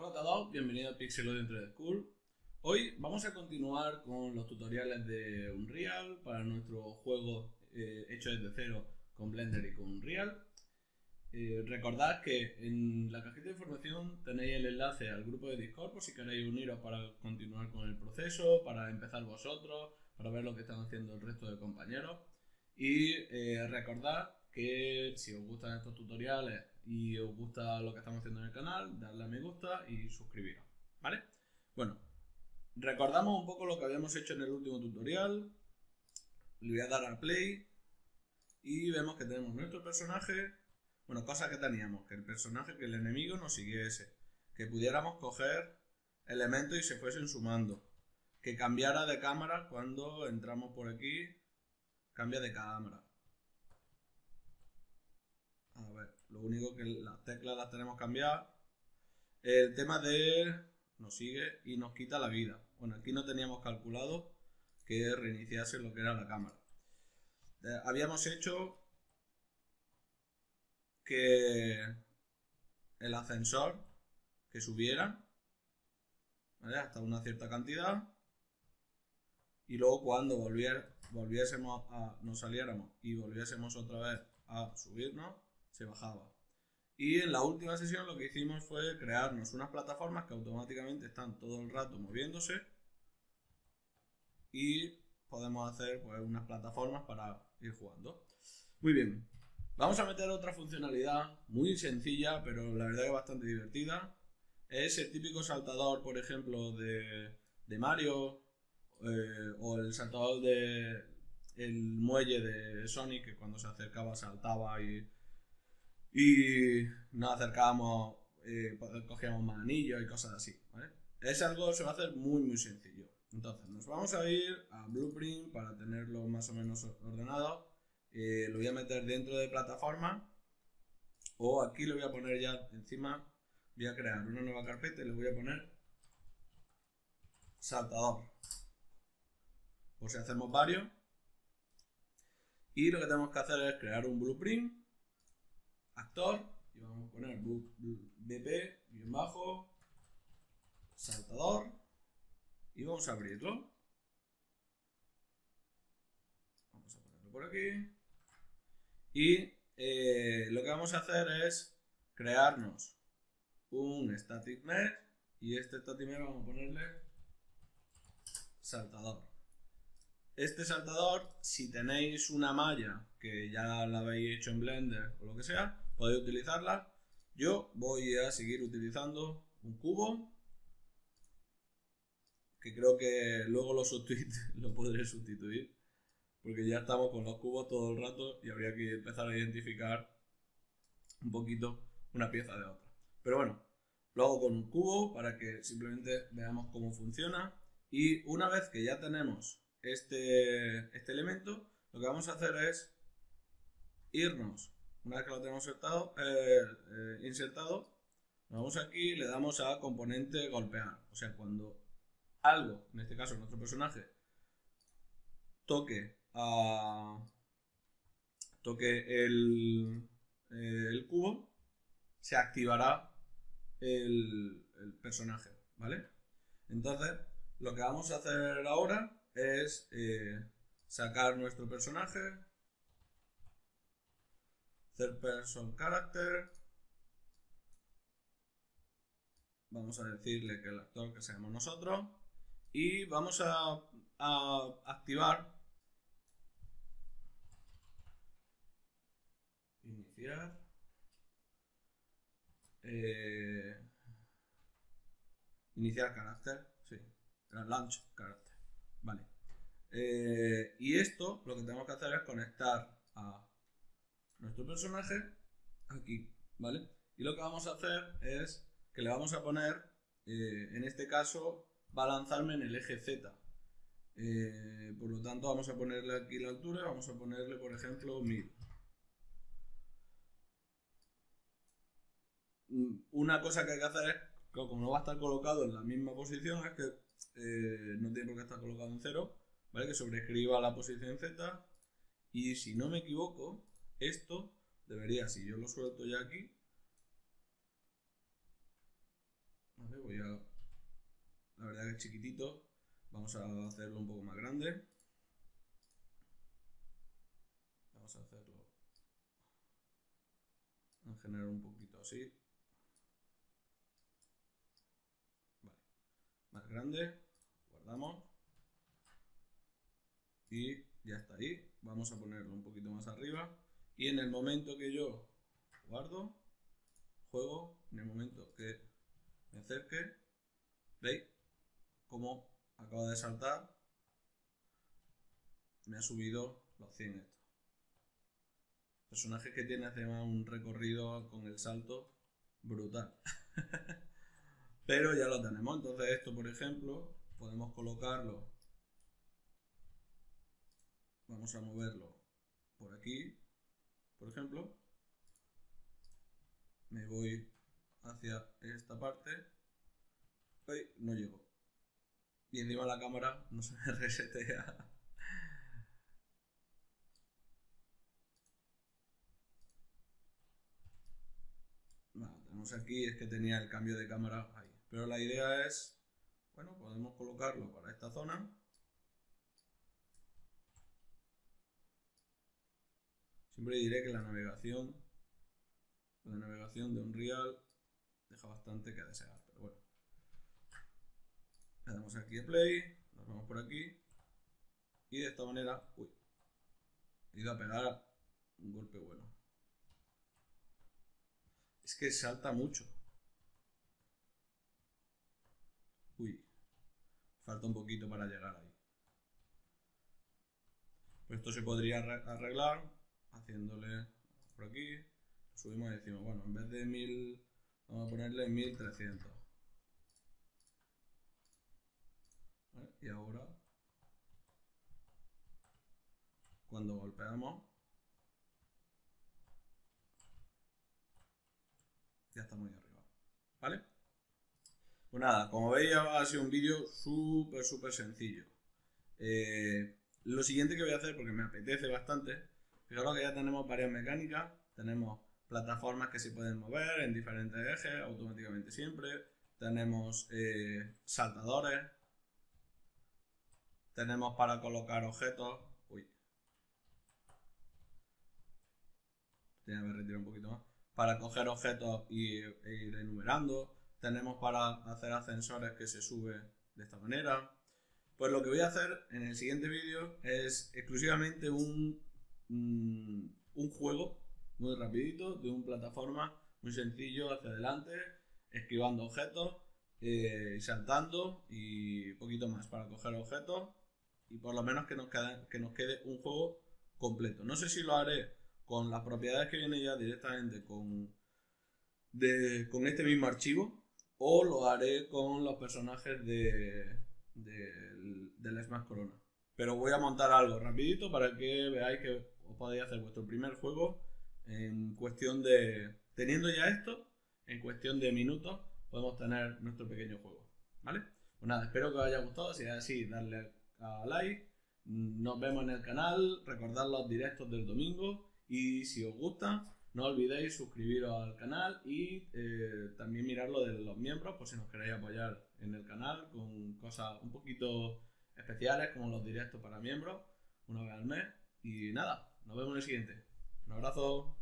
Hola a todos, bienvenidos a Pixelodeon 3D School. Hoy vamos a continuar con los tutoriales de Unreal para nuestro juego hecho desde cero con Blender y con Unreal. Recordad que en la cajita de información tenéis el enlace al grupo de Discord por si queréis uniros para continuar con el proceso, para empezar vosotros, para ver lo que están haciendo el resto de compañeros. Y recordad que si os gustan estos tutoriales y os gusta lo que estamos haciendo en el canal, darle a me gusta y suscribiros, ¿vale? Bueno, recordamos un poco lo que habíamos hecho en el último tutorial. Le voy a dar a play y vemos que tenemos nuestro personaje. Bueno, cosas que teníamos, que el personaje, que el enemigo nos siguiese, que pudiéramos coger elementos y se fuesen sumando, que cambiara de cámara cuando entramos por aquí, cambia de cámara. A ver, lo único que las teclas las tenemos cambiadas. El tema de nos sigue y nos quita la vida. Bueno, aquí no teníamos calculado que reiniciase lo que era la cámara. Habíamos hecho que el ascensor que subiera, ¿vale?, hasta una cierta cantidad, y luego cuando volviésemos a, nos saliéramos y volviésemos otra vez a subirnos, se bajaba. Y en la última sesión lo que hicimos fue crearnos unas plataformas que automáticamente están todo el rato moviéndose y podemos hacer, pues, unas plataformas para ir jugando. Muy bien, vamos a meter otra funcionalidad muy sencilla, pero la verdad que bastante divertida. Es el típico saltador, por ejemplo, de Mario, o el saltador del muelle de Sonic, que cuando se acercaba saltaba y nos acercábamos, cogíamos más anillos y cosas así, ¿vale? Es algo que se va a hacer muy muy sencillo. Entonces nos vamos a ir a Blueprint para tenerlo más o menos ordenado. Lo voy a meter dentro de plataforma, o aquí lo voy a poner ya encima. Voy a crear una nueva carpeta y le voy a poner saltador, por si hacemos varios. Y lo que tenemos que hacer es crear un blueprint actor y vamos a poner bp-saltador y vamos a abrirlo. Vamos a ponerlo por aquí y lo que vamos a hacer es crearnos un static mesh, y este static mesh vamos a ponerle saltador. Este saltador, si tenéis una malla que ya la habéis hecho en Blender o lo que sea, podéis utilizarla. Yo voy a seguir utilizando un cubo, que creo que luego lo podré sustituir, porque ya estamos con los cubos todo el rato y habría que empezar a identificar un poquito una pieza de otra. Pero bueno, lo hago con un cubo para que simplemente veamos cómo funciona. Y una vez que ya tenemos este elemento, lo que vamos a hacer es irnos. Una vez que lo tenemos insertado, nos vamos aquí y le damos a componente golpear. O sea, cuando algo, en este caso nuestro personaje, toque el cubo, se activará el personaje, ¿vale? Entonces, lo que vamos a hacer ahora es sacar nuestro personaje, Third Person Character. Vamos a decirle que el actor que seamos nosotros y vamos a activar iniciar iniciar carácter, sí, era launch carácter, vale. Y esto lo que tenemos que hacer es conectar a nuestro personaje aquí, ¿vale? Y lo que vamos a hacer es que le vamos a poner, en este caso va a lanzarme en el eje Z, por lo tanto vamos a ponerle aquí la altura, vamos a ponerle por ejemplo 1000. Una cosa que hay que hacer es que, como no va a estar colocado en la misma posición, es que no tiene por qué estar colocado en 0, ¿vale?, que sobrescriba la posición Z. Y si no me equivoco, esto debería, si yo lo suelto ya aquí, Vale, voy a... La verdad que es chiquitito. Vamos a hacerlo un poco más grande. Vamos a hacerlo... a generar un poquito así. Vale. Más grande. Guardamos. Y ya está ahí. Vamos a ponerlo un poquito más arriba. Y en el momento que yo guardo, juego, en el momento que me acerque, ¿veis? Como acaba de saltar, me ha subido los 100 estos. Personajes que tiene además un recorrido con el salto brutal. Pero ya lo tenemos. Entonces esto, por ejemplo, podemos colocarlo. Vamos a moverlo por aquí, por ejemplo. Me voy hacia esta parte. ¡Ay! No llego. Y encima la cámara no se me resetea. Bueno, tenemos aquí, es que tenía el cambio de cámara ahí. Pero la idea es, bueno, podemos colocarlo para esta zona. Siempre diré que la navegación de Unreal deja bastante que desear, pero bueno. Le damos aquí a play, nos vamos por aquí y de esta manera, uy, he ido a pegar un golpe bueno. Es que salta mucho. Uy, falta un poquito para llegar ahí. Pues esto se podría arreglar haciéndole por aquí. Subimos y decimos, bueno, en vez de 1000, vamos a ponerle 1300. ¿Vale? Y ahora, cuando golpeamos, ya está muy arriba. ¿Vale? Pues nada, como veis, ha sido un vídeo súper sencillo. Lo siguiente que voy a hacer, porque me apetece bastante, fijaros que ya tenemos varias mecánicas, tenemos plataformas que se pueden mover en diferentes ejes automáticamente siempre, tenemos saltadores, tenemos para colocar objetos. Uy, tenía que retirar un poquito más. Para coger objetos e ir enumerando, tenemos para hacer ascensores que se sube de esta manera. Pues lo que voy a hacer en el siguiente vídeo es exclusivamente un juego muy rapidito, de una plataforma muy sencillo hacia adelante, esquivando objetos, saltando y poquito más para coger objetos, y por lo menos que nos quede un juego completo. No sé si lo haré con las propiedades que viene ya directamente con este mismo archivo, o lo haré con los personajes del Smash Corona. Pero voy a montar algo rapidito para que veáis que os podéis hacer vuestro primer juego. En cuestión de, teniendo ya esto, en cuestión de minutos podemos tener nuestro pequeño juego, ¿vale? Pues nada, espero que os haya gustado, si es así, darle a like, nos vemos en el canal, recordad los directos del domingo y si os gusta, no olvidéis suscribiros al canal y también mirar lo de los miembros, por si nos queréis apoyar en el canal con cosas un poquito especiales como los directos para miembros, una vez al mes, y nada, nos vemos en el siguiente. Un abrazo.